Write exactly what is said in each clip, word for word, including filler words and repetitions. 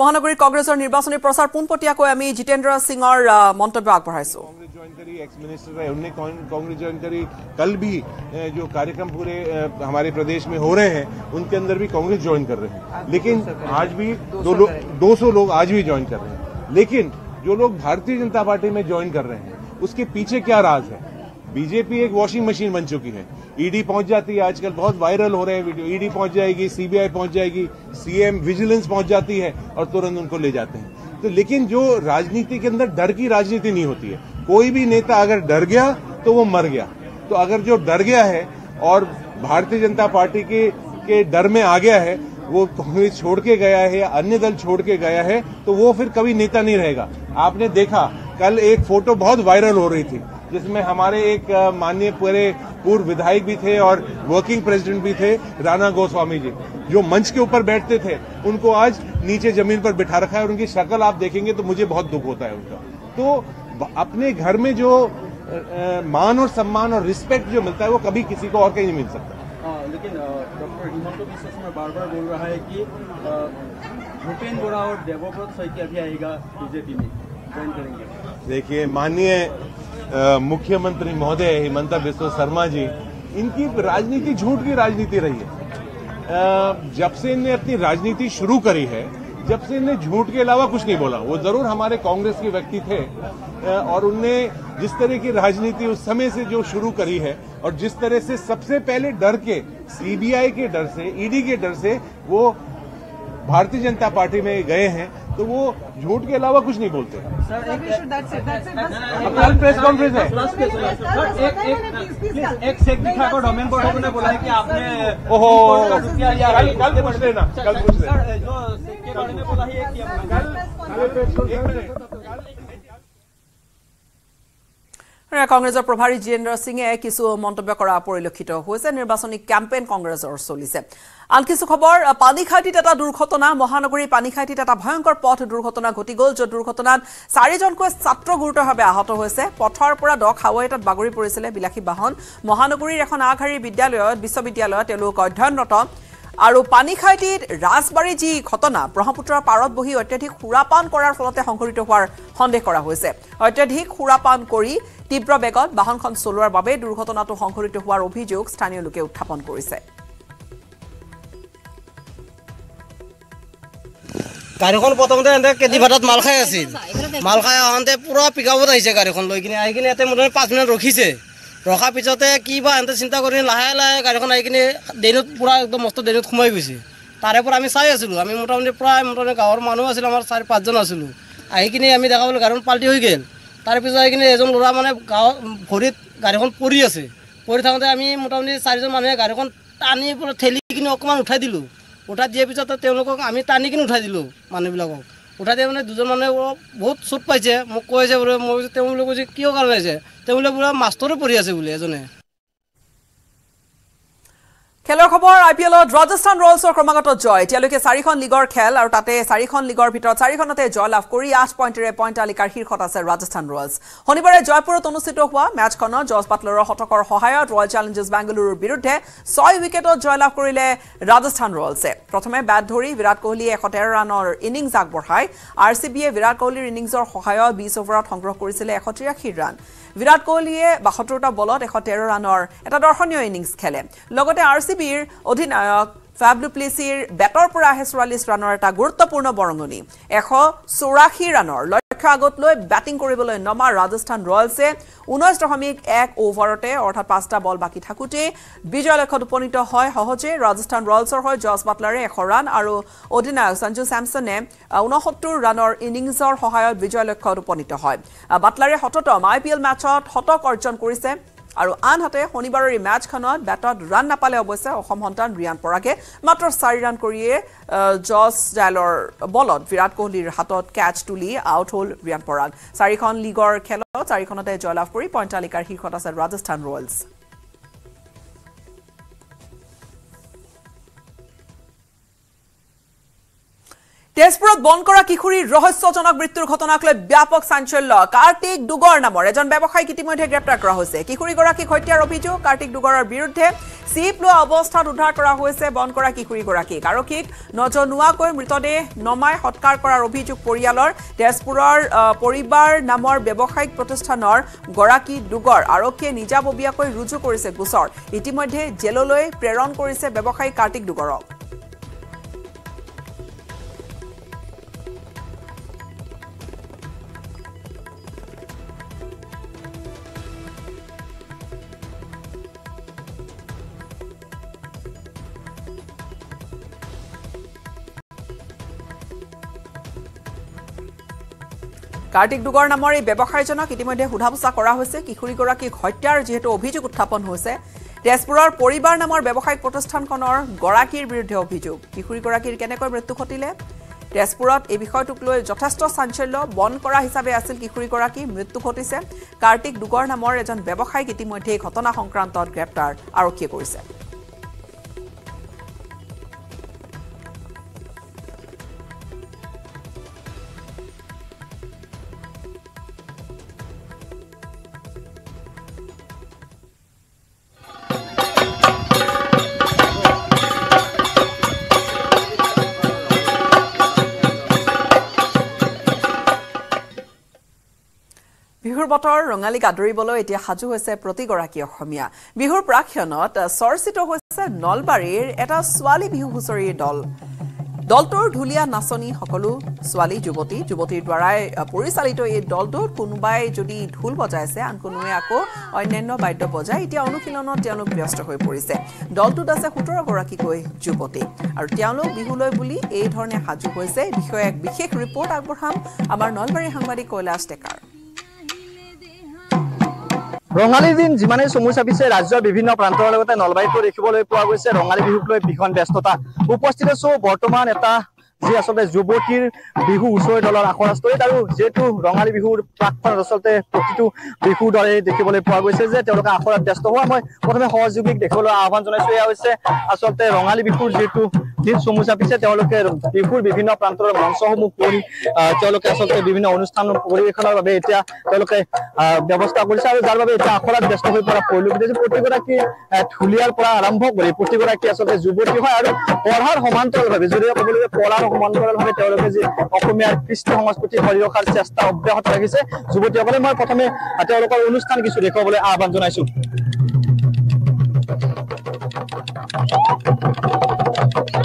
মহানগরীর কংগ্রেসের নির্বাচনী প্রচার পুনপটিয়াকৈ আমি জিতেন্দ্র সিংহৰ মন্তব্য আগবঢ়াইছো। कांग्रेस ज्वाइन करी एक्स मिनिस्टर रहे उन्होंने कांग्रेस ज्वाइन करी। कल भी जो कार्यक्रम पूरे हमारे प्रदेश में हो रहे हैं उनके अंदर भी कांग्रेस ज्वाइन कर रहे हैं, लेकिन आज भी दो सौ लोग आज भी ज्वाइन कर रहे हैं। लेकिन जो लोग भारतीय जनता पार्टी में ज्वाइन कर रहे हैं उसके पीछे क्या राज है? बीजेपी एक वॉशिंग मशीन बन चुकी है। ईडी पहुंच जाती है, आजकल बहुत वायरल हो रहे हैं वीडियो। ईडी पहुंच जाएगी, सीबीआई पहुंच जाएगी, सीएम विजिलेंस पहुंच जाती है और तुरंत उनको ले जाते हैं। तो लेकिन जो राजनीति के अंदर डर की राजनीति नहीं होती है। कोई भी नेता अगर डर गया तो वो मर गया। तो अगर जो डर गया है और भारतीय जनता पार्टी के, के डर में आ गया है, वो कांग्रेस छोड़ के गया है या अन्य दल छोड़ के गया है, तो वो फिर कभी नेता नहीं रहेगा। आपने देखा कल एक फोटो बहुत वायरल हो रही थी जिसमें हमारे एक माननीय पूरे पूर्व विधायक भी थे और वर्किंग प्रेसिडेंट भी थे राणा गोस्वामी जी, जो मंच के ऊपर बैठते थे उनको आज नीचे जमीन पर बिठा रखा है और उनकी शक्ल आप देखेंगे तो मुझे बहुत दुख होता है उनका। तो अपने घर में जो मान और सम्मान और रिस्पेक्ट जो मिलता है वो कभी किसी को और कहीं नहीं मिल सकता। आ, लेकिन डॉक्टर हिमंत बिस्वा शर्मा बार बार बोल रहा है कि भूपेन बोरा और देवव्रत सैकिया भी आएगा बीजेपी में ज्वाइन करेंगे। देखिए माननीय मुख्यमंत्री महोदय हेमंत बिस्वा शर्मा जी, इनकी राजनीति झूठ की राजनीति रही है। जब से इनने अपनी राजनीति शुरू करी है, जब से इनने झूठ के अलावा कुछ नहीं बोला। वो जरूर हमारे कांग्रेस के व्यक्ति थे और उनने जिस तरह की राजनीति उस समय से जो शुरू करी है और जिस तरह से सबसे पहले डर के, सीबीआई के डर से, ईडी के डर से वो भारतीय जनता पार्टी में गए हैं, तो वो झूठ के अलावा कुछ नहीं बोलते। कल प्रेस कॉन्फ्रेंस है। आपने ओहो कल पूछ लेना, कल पूछ लेना। কংগ্ৰেছৰ প্ৰভাৰী জিতেন্দ্ৰ সিঙে কিছু মন্তব্য কৰা পৰিলক্ষিত হৈছে। নিৰ্বাচনী কেম্পেইন কংগ্ৰেছৰ চলিছে। আন কিছু খবৰ, পানীখাইটিত এটা দুৰ্ঘটনা, মহানগৰী পানীখাইটিত এটা ভয়ংকৰ পথ দুৰ্ঘটনা ঘটি গ'ল। য'ত দুৰ্ঘটনাত চাৰিজনকৈ ছাত্ৰ গুৰুতৰভাৱে আহত হৈছে। পথৰ পৰা দ খাৱৈটাত বাগৰি পৰিছিল বিলাসী বাহন। মহানগৰীৰ এখন আগশাৰী বিদ্যালয়ত বিশ্ববিদ্যালয়ত তেওঁলোক অধ্যয়নৰত। আৰু পানীখাইটিত ৰাজবাৰী যি ঘটনা, ব্ৰহ্মপুত্ৰৰ পাৰত বহি অত্যাধিক সুৰাপান কৰাৰ ফলতে সংঘটিত হোৱাৰ সন্দেহ কৰা হৈছে। অত্যাধিক সুৰাপান কৰি তীব্ৰ বেগত বাহনখন চলোৱাৰ বাবে দুৰ্ঘটনাটো সংঘটিত হোৱাৰ অভিযোগ স্থানীয় লোকে উত্থাপন কৰিছে। গাড়ীখন প্ৰথমতে এনে কেদি ভাটাত মাল খাই আছিল, মাল খাই আহোঁতে পুৰা পিকআপত আহিছে গাড়ীখন লৈ কিনে। আহি কিনে ইয়াতে মোটামুটি পাঁচ মিনিট ৰখিছে। ৰখাৰ পিছতে কি বা এনে চিন্তা কৰি লাহে লাহে গাড়ীখন আহি কিনে ড্ৰেইনত পুৰা একদম মস্ত ড্ৰেইনত সোমাই গৈছে। তাৰে পৰা আমি চাই আছিলোঁ, আমি মোটামুটি প্ৰায় মোটামুটি গাঁৱৰ মানুহ আছিলোঁ, আমাৰ চাৰি পাঁচজন আছিলোঁ। আহি কিনে আমি দেখা পালোঁ গাড়ীখন পাল্টি হৈ গ'ল। তাৰে পিছত আহি কিনে এজন ল'ৰা মানে গাঁৱৰ ভৰিত গাড়ীখন পৰি আছে। পৰি থাকোঁতে আমি মোটামুটি চাৰিজন মানুহে গাড়ীখন টানি পুৰা ঠেলি কিনে অকণমান উঠাই দিলোঁ। উঠা দিয়ে পিছত আমি টানি কিনে উঠাই দিলোঁ মানুহবিলাকক। উঠাই দিয়ে মানে দুজন মানুহে বহুত চোট পাইছে। মোক কৈছে বোলে, মই তেওঁলোকে কৈছে কিয় কাৰণে হৈছে, তেওঁলোকে বোলে মাষ্টৰে পঢ়ি আছে বোলে এজনে। খেলৰ খবৰ, আই পি এলত ৰাজস্থান ৰয়েলছৰ ক্ৰমাগত জয়। এতিয়ালৈকে চাৰিখন লীগৰ খেল আৰু তাতে চাৰিখন লীগৰ ভিতৰত চাৰিখনতে জয় লাভ কৰি আঠ পইণ্টেৰে পইণ্ট তালিকাৰ শীৰ্ষত আছে ৰাজস্থান ৰয়েলছ। শনিবাৰে জয়পুৰত অনুষ্ঠিত হোৱা মেচখনত জৰ্জ বাটলাৰৰ শতকৰ সহায়ত ৰয়েল চেলেঞ্জাৰ্ছ বেংগালুৰুৰ বিৰুদ্ধে ছয় উইকেটত জয় লাভ কৰিলে ৰাজস্থান ৰয়েলছে। প্ৰথমে বেট ধৰি বিৰাট কোহলিয়ে এশ তেৰ ৰানৰ ইনিংছ আগবঢ়ায়। আৰ চি বিয়ে বিৰাট কোহলিৰ ইনিংছৰ সহায়ত বিশ অভাৰত সংগ্ৰহ কৰিছিলে এশ তিৰাশী ৰান। বিৰাট কোহলিয়ে বাসত্তৰটা বলত এশ তেৰ ৰানৰ এটা দৰ্শনীয় ইনিংছ খেলে। লগতে আৰ চি বিৰ অধিনায়ক ফেব্লুপ্লিছিৰ বেটৰ পৰা আহে চৌৰাল্লিছ ৰানৰ এটা গুৰুত্বপূৰ্ণ বৰঙণি। এশ চৌৰাশী ৰানৰ লক্ষ্য আগত লৈ বেটিং কৰিবলৈ নমা ৰাজস্থান ৰয়েলছে ঊনৈছ দশমিক এক অভাৰতে, অৰ্থাৎ পাঁচটা বল বাকী থাকোঁতেই বিজয় লক্ষ্যত উপনীত হয় সহজে। ৰাজস্থান ৰয়েলছৰ হৈ জৰ্জ বাটলাৰে এশ ৰান আৰু অধিনায়ক সঞ্জু চেমছনে ঊনসত্তৰ ৰানৰ ইনিংছৰ সহায়ত বিজয় লক্ষ্যত উপনীত হয়। বাটলাৰে শততম আই পি এল মেচত শতক অৰ্জন কৰিছে। আৰু আনহাতে শনিবাৰৰ এই মেচখনত বেটত ৰান নাপালে অৱশ্যে অসম সন্তান ৰিয়ান পৰাগে মাত্ৰ চাৰি ৰান কৰিয়ে জছ ডায়েলৰ বলত বিৰাট কোহলিৰ হাতত কেচ তুলি আউট হ'ল ৰিয়ান পৰাগ। চাৰিখন লীগৰ খেলত চাৰিখনতে জয়লাভ কৰি পইণ্ট তালিকাৰ শীৰ্ষত আছে ৰাজস্থান ৰয়েলছ। তেজপুৰত বন কৰা কিখুৰি ৰহস্যজনক মৃত্যুৰ ঘটনাক লৈ ব্যাপক চাঞ্চল্য কাৰ্তিক ডুগৰ নামৰ এজন ব্যৱসায়ী ইতিমধ্যে গ্ৰেপ্তাৰ কৰা হৈছে কিখুৰিগৰাকী হত্যাৰ অভিযোগ কাৰ্তিক ডুগৰৰ বিৰুদ্ধে চিপলোৱা অৱস্থাত উদ্ধাৰ কৰা হৈছে বন কৰা কিখুৰিগৰাকী কাৰকিক নজনুৱাকৈ মৃতদেহ নমাই হত্যাৰ কৰাৰ অভিযোগ পৰিয়ালৰ তেজপুৰৰ পৰিবাৰ নামৰ ব্যৱসায়িক প্ৰতিষ্ঠানৰ গৰাকী ডুগৰ আৰক্ষীয়ে নিজাববিয়াকৈ ৰুজু কৰিছে গোচৰ ইতিমধ্যে জেললৈ প্ৰেৰণ কৰিছে ব্যৱসায়ী কাৰ্তিক ডুগৰক কাৰ্তিক ডুগৰ নামৰ এই ব্যৱসায়ীজনক ইতিমধ্যে হুধাবুচা কৰা হৈছে কিখুৰিগৰাকী হত্যাৰ যেহেতু অভিযোগ উত্থাপন হৈছে তেজপুৰৰ পৰিবাৰ নামৰ ব্যৱসায়িক প্ৰতিষ্ঠানখনৰ গৰাকীৰ বিৰুদ্ধে অভিযোগ কিখুৰিগৰাকীৰ কেনেকৈ মৃত্যু ঘটিলে তেজপুৰত এই বিষয়টোক লৈ যথেষ্ট চাঞ্চল্য বন কৰা হিচাপে আছিল কিখুৰিগৰাকী মৃত্যু ঘটিছে কাৰ্তিক ডুগৰ নামৰ এজন ব্যৱসায়ীক ইতিমধ্যে এই ঘটনা সংক্ৰান্তত গ্ৰেপ্তাৰ আৰক্ষীয়ে কৰিছে বিহুৰ বতৰ ৰঙালী গাদৰিবলৈ এতিয়া হাজু হৈছে প্ৰতিগৰাকী অসমীয়া বিহুৰ প্ৰাক্ষণত চৰ্চিত হৈছে নলবাৰীৰ এটা ছোৱালী বিহু হুঁচৰিৰ দল দলটোৰ ঢুলীয়া নাচনী সকলো ছোৱালী যুৱতী যুৱতীৰ দ্বাৰা পৰিচালিত এই দলটোত কোনোবাই যদি ঢোল বজাইছে আন কোনোৱে আকৌ অন্যান্য বাদ্য বজাই এতিয়া অনুশীলনত তেওঁলোক ব্যস্ত হৈ পৰিছে দলটোত আছে সোতৰ গৰাকীকৈ যুৱতী আৰু তেওঁলোক বিহুলৈ বুলি এই ধৰণে হাজু হৈছে বিষয়ে এক বিশেষ ৰিপৰ্ট আগবঢ়াম আমাৰ নলবাৰী সাংবাদিক কৈলাশ টেকাৰ রঙালী দিন যিমানে চমু চাপিছে ৰাজ্যৰ বিভিন্ন প্ৰান্তৰ লগতে নলবাৰীতো দেখিবলৈ পোৱা গৈছে ৰঙালী বিহুক লৈ ভীষণ ব্যস্ততা উপস্থিত আছো বৰ্তমান এটা যি আসলে যুৱতীৰ বিহু হুঁচৰি দলৰ আখৰাস্থলীত আৰু যেটো ৰঙালী বিহুৰ প্ৰাক্তন আচলতে প্ৰতিটো বিহু দলে দেখিবলৈ পোৱা গৈছে যে তেওঁলোকে আখৰাত ব্যস্ত হোৱা মই প্ৰথমে সহযোগীক দেখিবলৈ আহ্বান জনাইছো এয়া হৈছে আচলতে ৰঙালী বিহুৰ যেটো দিন চমু চাপিছে তেওঁলোকে বিহুৰ বিভিন্ন প্ৰান্তৰ মঞ্চসমূহ কৰি তেওঁলোকে আচলতে বিভিন্ন অনুষ্ঠান পৰিৱেশনৰ বাবে এতিয়া তেওঁলোকে ব্যৱস্থা কৰিছে আৰু যাৰ বাবে এতিয়া আখৰাত ব্যস্ত হৈ পৰা পৰিলক্ষিত প্ৰতিগৰাকী ঢুলীয়াৰ পৰা আৰম্ভ কৰি প্ৰতিগৰাকী আচলতে যুৱতী হয় আৰু পঢ়াৰ সমান্তৰালভাৱে যদিও ক'বলৈ পঢ়াৰ সমান্তৰালভাৱে তেওঁলোকে যে অসমীয়াৰ কৃষ্টি সংস্কৃতি ধৰি ৰখাৰ চেষ্টা অব্যাহত ৰাখিছে যুৱতীসকলে মই প্ৰথমে তেওঁলোকৰ অনুষ্ঠান কিছু দেখুৱাবলৈ আহ্বান জনাইছো Yes.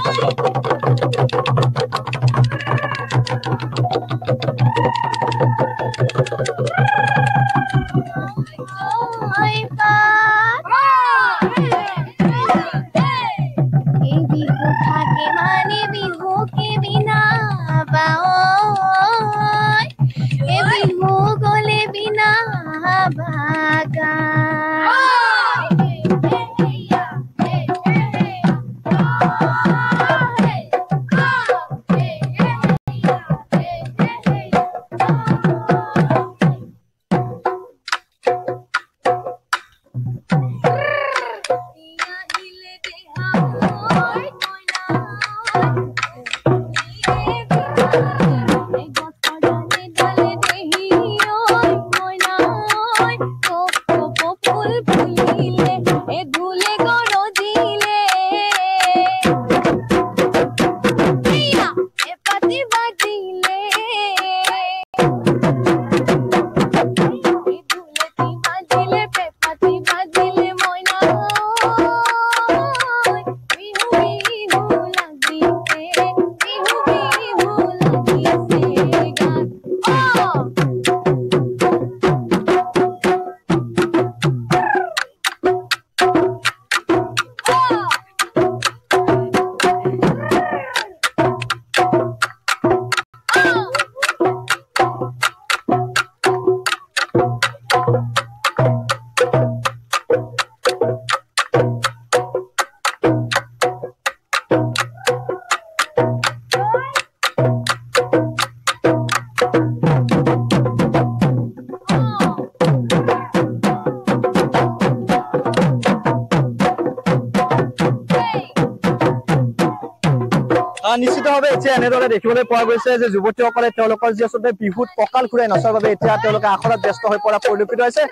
ভাবে এতিয়া এনেদৰে দেখিবলৈ পোৱা গৈছে যে যুৱতীসকলে তেওঁলোকৰ যি আচলতে বিহুত পকাল খুৰাই নাচৰ বাবে এতিয়া তেওঁলোকে আখৰত ব্যস্ত হৈ পৰা পৰিলক্ষিত হৈছে।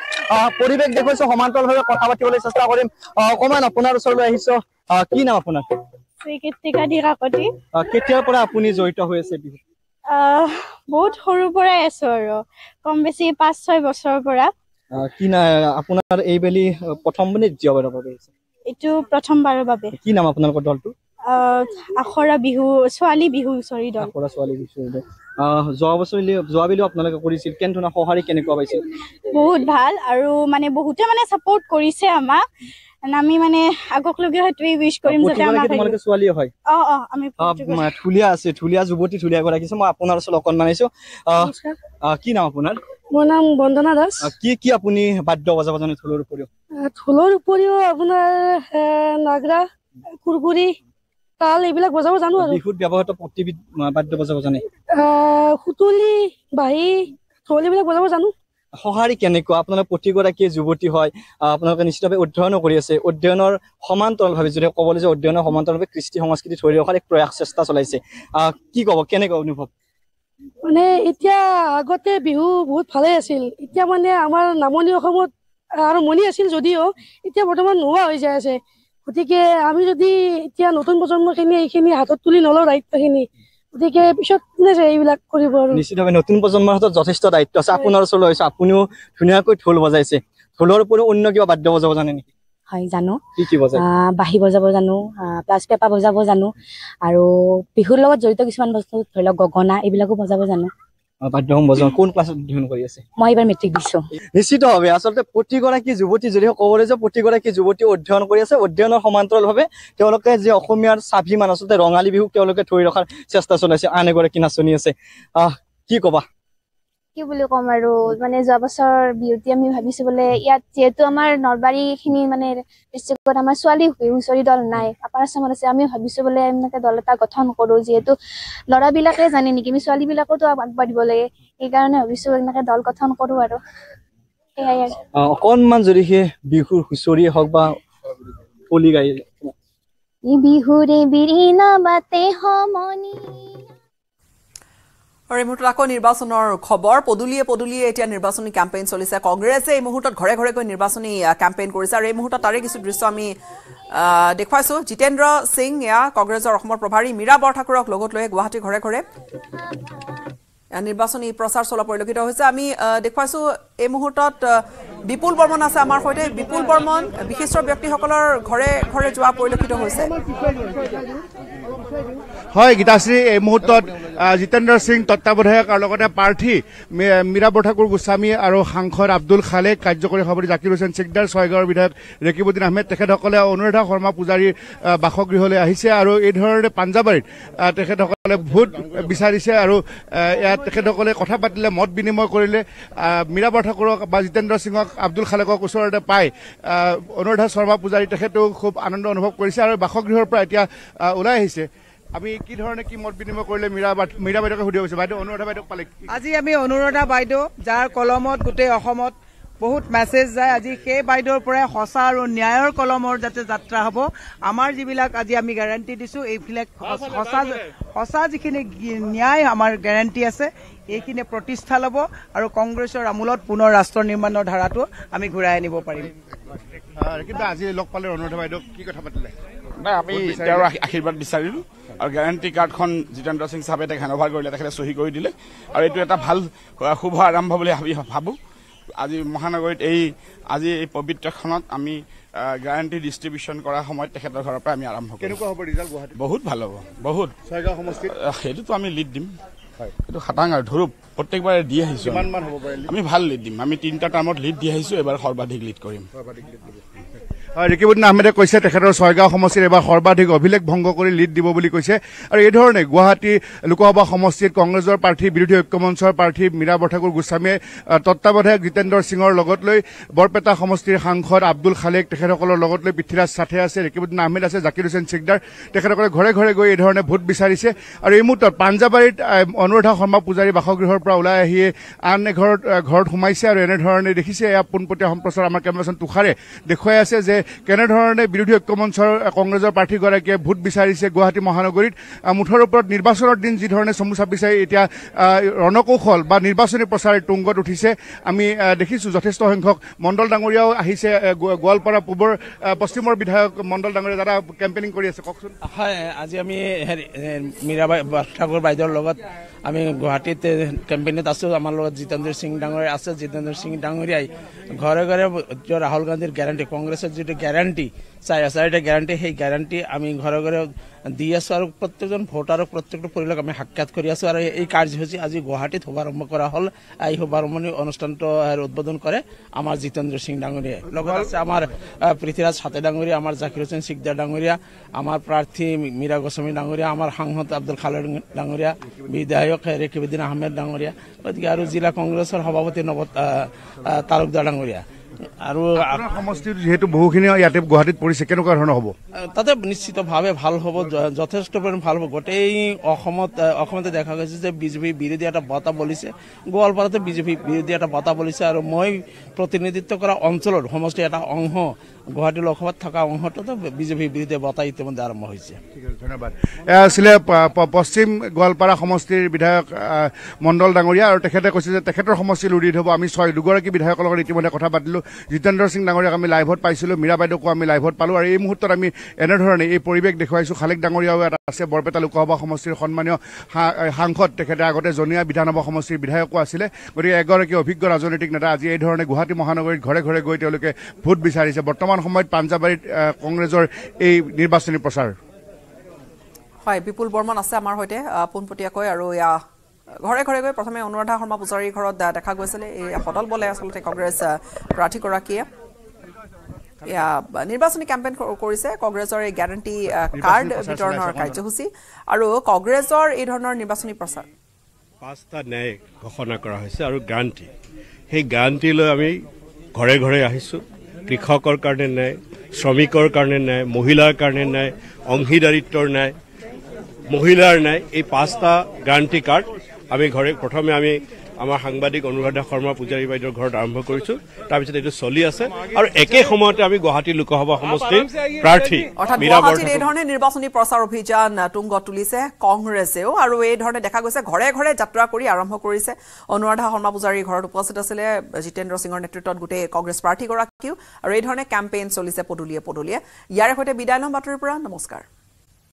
পৰিৱেশ দেখুৱাইছো, সমান্তৰালভাৱে কথা পাতিবলৈ চেষ্টা কৰিম। অকমান আপোনাৰ ওচৰলৈ আহিছো, কি নাম আপোনাৰ? শ্ৰীকৃতিকা দিগাকতি। কেতিয়াৰ পৰা আপুনি জড়িত হৈ আছে বিহুত? বহুত সৰুৰ পৰাই আছো আৰু, কম বেছি পাঁচ ছয় বছৰৰ পৰা। কি না আপোনাৰ এইবেলি প্ৰথম মানে জিয়াবাৰৰ বাবে এইটো প্ৰথমবাৰৰ বাবে। কি নাম আপোনালোকৰ দলটো? আখৰা বিহু ছোৱালী বিহু সৰি দল। আখৰা ছোৱালী বিহু। যোৱা বছৰ যোৱা বিলো আপোনালোকে কৰিছিল, কেনধৰণে সহাৰি কেনেকুৱা পাইছিল? বহুত ভাল, আৰু মানে বহুতে মানে সাপোৰ্ট কৰিছে আমাক। আমি মানে আগক লগে হয়তোই উইশ কৰিম যাতে আমাৰ আপোনালোকে ছোৱালী হয়। অ অ আমি ফুলিয়া আছে, ফুলিয়া যুৱতী ফুলিয়া কৰা কিছ মই আপোনাৰ ওচৰত অকন মানিছো। কি নাম আপোনাৰ? মোৰ নাম বন্দনা দাস। কি কি আপুনি বাদ্য বজাব জানে? থলৰ উপৰিও থলৰ উপৰিও আপোনাৰ নাগৰা কুৰকুৰি তাল এইবিলাক বজাব জানো আৰু। বিহুত ব্যৱহৃত প্ৰতিবিধ বাদ্য বজাব জানে? খুতুলি বাহি থল এইবিলাক বজাব জানো। সহাৰি কেনেকুৱা? আপোনালোক প্ৰতিগৰাকী যুৱতী হয়, আপোনালোকে নিশ্চিতভাৱে অধ্যয়ন কৰি আছে। অধ্যয়নৰ সমান্তৰালভাৱে যদি ক'বলৈ যে অধ্যয়নৰ সমান্তৰালভাৱে কৃষ্টি সংস্কৃতি ধৰি ৰখাৰ এক প্ৰয়াস চেষ্টা চলাইছে, কি ক'ব কেনেকুৱা অনুভৱ? মানে এতিয়া আগতে বিহু বহুত ভালে আছিল, এতিয়া মানে আমাৰ নামনি অসমত আৰু মনি আছিল যদিও এতিয়া বৰ্তমান নোহোৱা হৈ যায় আছে। গতিকে আমি যদি এতিয়া নতুন প্ৰজন্মখিনি এইখিনি হাতত তুলি নলওঁ দায়িত্বখিনি, গতিকে পিছত এইবিলাক কৰিব আৰু। নিশ্চিতভাৱে নতুন প্ৰজন্মৰ হাতত যথেষ্ট দায়িত্ব আছে। আপোনাৰ ওচৰলৈ আহিছে, আপুনিও ধুনীয়াকৈ ঢোল বজাইছে, ঢোলৰ উপৰিও অন্য কিবা বাদ্য বজাব জানে নেকি? হয় জানো, বাঁহী বজাব জানো, প্লাছ পেঁপা বজাব জানো, আৰু বিহুৰ লগত জড়িত কিছুমান বস্তু ধৰি লওক গগনা এইবিলাকো বজাব জানো। প্ৰতিগৰাকী যুৱতী যদি ক'বলৈ যে প্ৰতিগৰাকী যুৱতী অধ্যয়ন কৰি আছে, অধ্যয়নৰ সমান্তৰাল ভাৱে তেওঁলোকে যে অসমীয়াৰ স্বাভিমান আচলতে ৰঙালী বিহুক তেওঁলোকে ধৰি ৰখাৰ চেষ্টা চলাইছে। আন এগৰাকী নাচনী আছে, আহ কি কবা? কি বুলি ক'ম আৰু, মানে যোৱা বছৰ বিহুতে আমি ভাবিছো বোলে ইয়াত যিহেতু আমাৰ নলবাৰী খিনি মানে ডিষ্ট্ৰিক্টত আমাৰ ছোৱালী হুঁচৰি দল নাই, আপাৰ আছামত আছে, আমি ভাবিছো বোলে এনেকে দল এটা গঠন কৰো, যিহেতু ল'ৰাবিলাকে জানে নেকি আমি ছোৱালী বিলাকতো আগবাঢ়িব লাগে, সেইকাৰণে ভাবিছো এনেকে দল গঠন কৰো আৰু। সেয়াই অকনমান যদি সেই বিহুৰ হুঁচৰিয়ে হওক বা হলি গাই বিহুৰে বিৰিণা বাতে হমনি। আৰু এই মুহূৰ্তত আকৌ নিৰ্বাচনৰ খবৰ। পদুলিয়ে পদুলিয়ে এতিয়া নিৰ্বাচনী কেম্পেইন চলিছে। কংগ্ৰেছে এই মুহূৰ্তত ঘৰে ঘৰে গৈ নিৰ্বাচনী কেম্পেইন কৰিছে, আৰু এই মুহূৰ্তত তাৰে কিছু দৃশ্য আমি দেখুৱাইছো। জিতেন্দ্ৰ সিং এয়া কংগ্ৰেছৰ অসমৰ প্ৰভাৰী, মীৰা বৰঠাকুৰক লগত লৈ গুৱাহাটী ঘৰে ঘৰে নিৰ্বাচনী প্ৰচাৰ চলা পৰিলক্ষিত হৈছে। আমি দেখুৱাইছো এই মুহূৰ্তত বিপুল বৰ্মন আছে আমাৰ সৈতে। বিপুল বৰ্মন, বিশিষ্ট ব্যক্তিসকলৰ ঘৰে ঘৰে যোৱা পৰিলক্ষিত হৈছে। হয় গীতাশ্ৰী, এই মুহূৰ্তত জিতেন্দ্ৰ সিং তত্বাৱধায়ক আৰু লগতে প্ৰাৰ্থী মীৰা বৰঠাকুৰ গোস্বামী আৰু সাংসদ আব্দুল খালেক, কাৰ্যকৰী সভাপতি জাকিৰ হোসেন চিকদাৰ, ছয়গাঁৱৰ বিধায়ক ৰেকিবুদ্দিন আহমেদ, তেখেতসকলে অনুৰাধা শৰ্মা পূজাৰীৰ বাসগৃহলৈ আহিছে, আৰু এইধৰণে পাঞ্জাবাৰীত তেখেতসকলে ভোট বিচাৰিছে, আৰু ইয়াত তেখেতসকলে কথা পাতিলে, মত বিনিময় কৰিলে। মীৰা বৰঠাকুৰক বা জিতেন্দ্ৰ সিঙক আব্দুল খালেকক ওচৰতে পাই অনুৰাধা শৰ্মা পূজাৰী তেখেতেও খুব আনন্দ অনুভৱ কৰিছে, আৰু বাসগৃহৰ পৰা এতিয়া ওলাই আহিছে। আমি কি ধৰণে কি মত বিনিময় কৰিলে মীৰা মীৰা বাইদেউকে সুধিব বিচাৰিছোঁ। বাইদেউ, অনুৰাধা বাইদেউক পালে। আজি আমি অনুৰাধা বাইদেউ, যাৰ কলমত গোটেই অসমত বহুত মেছেজ যায়, আজি সেই বাইদেউৰ পৰাই সঁচা আৰু ন্যায়ৰ কলমৰ যাতে যাত্ৰা হ'ব। আমাৰ যিবিলাক আজি আমি গেৰাণ্টি দিছোঁ, এইবিলাক সঁচা সঁচা যিখিনি ন্যায় আমাৰ গেৰাণ্টি আছে, এইখিনি প্ৰতিষ্ঠা ল'ব, আৰু কংগ্ৰেছৰ আমোলত পুনৰ ৰাষ্ট্ৰ নিৰ্মাণৰ ধাৰাটো আমি ঘূৰাই আনিব পাৰিম। কিন্তু আজি লগ পালে অনুৰাধা বাইদেউক কি কথা পাতিলে? নাই, আমি তেওঁৰ আশীৰ্বাদ বিচাৰিলোঁ, আৰু গেৰাণ্টি কাৰ্ডখন জিতেন্দ্ৰ সিং চাহাবে তেখেত হেণ্ডঅভাৰ কৰিলে, তেখেতে চহী কৰি দিলে, আৰু এইটো এটা ভাল শুভ আৰম্ভ বুলি আমি ভাবোঁ। আজি মহানগৰীত এই আজি এই পবিত্ৰখনত আমি গেৰাণ্টি ডিষ্ট্ৰিবিউশ্যন কৰাৰ সময়ত তেখেতৰ ঘৰৰ পৰা আমি আৰম্ভ কৰিম। কেনেকুৱা হ'ব ৰিজাল্ট গুৱাহাটীত? বহুত ভাল হ'ব, বহুত। ছয়গাঁও সমষ্টিত সেইটোতো আমি লিড দিম, এইটো খাটাং আৰু ধুৰুপ প্ৰত্যেকবাৰে দি আহিছোঁ, আমি ভাল লিড দিম। আমি তিনিটা টাৰ্মত লিড দি আহিছোঁ, এইবাৰ সৰ্বাধিক লিড কৰিম। ৰেকিবুদ্দিন আহমেদে কৈছে তেখেতৰ ছয়গাঁও সমষ্টিত এবাৰ সৰ্বাধিক অভিলেখ ভংগ কৰি লিড দিব বুলি কৈছে, আৰু এইধৰণে গুৱাহাটী লোকসভা সমষ্টিত কংগ্ৰেছৰ প্ৰাৰ্থী, বিৰোধী ঐক্যমঞ্চৰ প্ৰাৰ্থী মীৰা বৰঠাকুৰ গোস্বামীয়ে তত্বাৱধায়ক জিতেন্দ্ৰ সিঙৰ লগত লৈ, বৰপেটা সমষ্টিৰ সাংসদ আব্দুল খালেক তেখেতসকলৰ লগত লৈ, পৃথ্বীৰাজ চাথে আছে, ৰেকিবুদ্দিন আহমেদ আছে, জাকিৰ হোসেন চিকদাৰ, তেখেতসকলে ঘৰে ঘৰে গৈ এইধৰণে ভোট বিচাৰিছে। আৰু এই মুহূৰ্তত পাঞ্জাবাৰীত অনুৰাধা শৰ্মা পূজাৰী বাসগৃহৰ পৰা ওলাই আহিয়ে আন এঘৰত ঘৰত সোমাইছে, আৰু এনেধৰণে দেখিছে। এয়া পোনপটীয়া সম্প্ৰচাৰ আমাৰ কেমেৰামেন তুষাৰে দেখুৱাই আছে যে কেনেধৰণে বিৰোধী ঐক্যমঞ্চৰ কংগ্ৰেছৰ প্ৰাৰ্থীগৰাকীয়ে ভোট বিচাৰিছে গুৱাহাটী মহানগৰীত মুঠৰ ওপৰত নিৰ্বাচনৰ দিন যি ধৰণে সমুচা বিচাৰি এতিয়া ৰণকৌশল বা নিৰ্বাচনী প্ৰচাৰ তুংগত উঠিছে আমি দেখিছো যথেষ্ট সংখ্যক মণ্ডল ডাঙৰিয়াও আহিছে গোৱালপাৰা পূবৰ পশ্চিমৰ বিধায়ক মণ্ডল ডাঙৰিয়া যারা কেম্পেইনিং কৰি আছে ককচোন হয় আজি আমি মীৰাবাই ঠাকুৰ বাইদৰ লগত আমি গুৱাহাটীত কেম্পেইনত আছো আমাৰ লগত জিতেন্দ্ৰ সিং ডাঙৰিয়া আছে জিতেন্দ্ৰ সিং ডাঙৰিয়াই ঘৰে ঘৰে যে ৰাহুল গান্ধীৰ গ্যারান্টি কংগ্ৰেছৰ যে গ্যারান্টি চাই আছে এটা গ্যারান্টি সেই গ্যারান্টি আমি ঘৰে ঘৰে দি আছো আৰু প্ৰত্যেকজন ভোটাৰক প্ৰত্যেকটো পৰিয়ালক আমি সাক্ষাৎ কৰি আছো আৰু এই কাৰ্যসূচী আজি গুৱাহাটীত শুভাৰম্ভ কৰা হ'ল এই শুভাৰম্ভনি অনুষ্ঠানটো উদ্বোধন কৰে আমাৰ জিতেন্দ্ৰ সিং ডাঙৰিয়া লগত আছে আমাৰ পৃথিৰাজ সাতে ডাঙৰিয়া আমাৰ জাকিৰ হোসেন সিকদাৰ ডাঙৰিয়া আমাৰ প্ৰাৰ্থী মীৰা গোস্বামী ডাঙৰিয়া আমাৰ সাংসদ আব্দুল খালেদ ডাঙৰিয়া বিধায়ক ৰেকিবুদ্দিন আহমেদ ডাঙৰিয়া গতিকে আৰু জিলা কংগ্ৰেছৰ সভাপতি নৱ তালুকদাৰ ডাঙৰিয়া আৰু সমষ্টিৰ যেহেতু বহুখিনি ইয়াতে গুৱাহাটীত পৰিছে কেনেকুৱা ধৰণৰ হ'ব তাতে নিশ্চিতভাৱে ভাল হ'ব যথেষ্ট পৰিমাণ ভাল হ'ব গোটেই অসমত অসমতে দেখা গৈছে যে বিজেপি বিৰোধী এটা বতা বলিছে গোৱালপাৰাতে বিজেপি বিৰোধী এটা বতা বলিছে আৰু মই প্ৰতিনিধিত্ব কৰা অঞ্চলৰ সমষ্টিৰ এটা অংশ গুৱাহাটী লোকসভাত থকা অংশটোতো বিজেপি বিৰোধী বতা ইতিমধ্যে আৰম্ভ হৈছে ঠিক আছে ধন্যবাদ এয়া আছিলে পশ্চিম গোৱালপাৰা সমষ্টিৰ বিধায়ক মণ্ডল ডাঙৰিয়া আৰু তেখেতে কৈছে যে তেখেতৰ সমষ্টি লুৰিত হ'ব আমি ছয় দুগৰাকী বিধায়কৰ লগত ইতিমধ্যে কথা পাতিলোঁ জিতেন্দ্ৰ সিং ডাঙৰীয়াক আমি লাইভত পাইছিলোঁ মীৰা বাইদেউকো আমি লাইভত পালোঁ আৰু এই মুহূৰ্তত আমি এনেধৰণে এই পৰিৱেশ দেখুৱাইছোঁ খালেক ডাঙৰীয়াও এটা আছে বৰপেটা লোকসভা সমষ্টিৰ সন্মানীয় সাংসদ তেখেতে আগতে জনীয়া বিধানসভা সমষ্টিৰ বিধায়কো আছিলে গতিকে এগৰাকী অভিজ্ঞ ৰাজনৈতিক নেতা আজি এই ধৰণে গুৱাহাটী মহানগৰীত ঘৰে ঘৰে গৈ তেওঁলোকে ভোট বিচাৰিছে বৰ্তমান সময়ত পাঞ্জাবাৰীত কংগ্ৰেছৰ এই নিৰ্বাচনী প্ৰচাৰ হয় বিপুল বৰ্মন আছে আমাৰ সৈতে পোনপটীয়াকৈ আৰু ঘরে ঘরে গিয়ে প্রথমে অনুরাধা শর্মা পূজারী ঘরত দেখা গেছিল এই সতল বলে আসলে কংগ্রেস প্রার্থীগৰাকীয়ে নির্বাচনী ক্যাম্পেইন করেছে কংগ্রেসের এই গ্যারান্টি কার্ড বিতরণের কার্যসূচী আর কংগ্রেসের এই ধরনের নির্বাচনী প্রচার পাঁচটা ন্যায় ঘোষণা করা হয়েছে আর গ্যারান্টি সেই গ্যারান্টি লৈ আমি ঘরে ঘরে আহিছো কৃষকর কারণে ন্যায় শ্রমিকর কারণে ন্যায় মহিলার কারণে ন্যায় অংশীদারিত্বর ন্যায় মহিলার ন্যায় এই পাঁচটা গ্যারান্টি কার্ড আমি ঘরে প্রথমে আমি আমার সাংবাদিক অনুরাধা শর্মা পূজারী বাইদেউর ঘর আরম্ভ করেছো তারপর এটা চলি আছে আর একে সময়তে আমি গুৱাহাটী লোকসভা সমষ্টির প্রার্থী এই ধরনের নির্বাচনী প্রচার অভিযান তুঙ্গ তুলিছে কংগ্রেসেও আর এই ধরনের দেখা গেছে ঘরে ঘরে যাত্রা করে আরম্ভ করেছে অনুরাধা শর্মা পূজারীর ঘর উপস্থিত আসলে জিতেন্দ্র সিংহর নেতৃত্বত গোটেই কংগ্রেস প্রার্থীগৰাকীও আর এই ধরনের ক্যাম্পেইন চলিছে পদুলিয়ে পদুলিয়ে ইয়ার সঙ্গে বিদায় লম বাতৰিৰ পৰা নমস্কার।